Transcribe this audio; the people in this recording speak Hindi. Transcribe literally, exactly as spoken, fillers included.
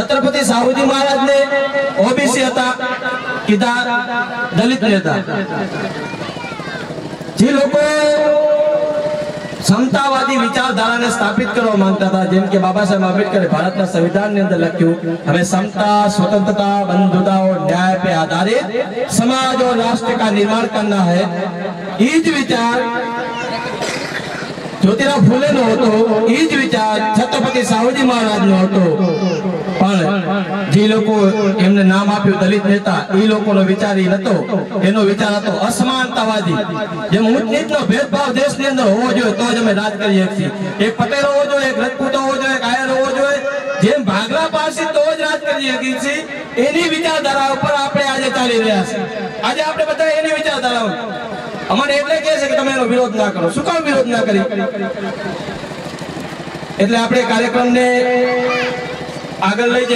छत्रपति साहूजी महाराज ने ओबीसी था कि दलित नेता जी लोग समतावादी विचारधारा ने स्थापित करवा मांगता था, जिनके बाबा साहेब आंबेडकर भारत का संविधान ने अंदर लख्यू हमें समता, स्वतंत्रता, बंधुता और न्याय पे आधारित समाज और राष्ट्र का निर्माण करना है। ईज विचार ज्योतिराव फुले नो होतो, ईज विचार छत्रपति साहूजी महाराज नो होतो, जी लोगों एमने नाम आप दलित नेता ई लोगों नो विचार ही नतो। एनो विचार तो असमानतावादी, जे ऊंच नीच नो भेदभाव देश ने अंदर होवो जोईए तो ज हमें राज करी सकती। एक पटेल होवो जोईए, एक राजपूत होवो जोईए, एक आयर होवो जोईए, जेम भागला पारसी तो ज राज करी हकी छे। एनी विचारधारा ऊपर आपणे आज चाली रह्या छे। आज आपणे बता एनी विचारधारा अमने એટલે કહે છે કે તમે એનો વિરોધ ના કરો। શું કામ વિરોધ ના કરી? એટલે આપણે કાર્યક્રમને આગળ લઈ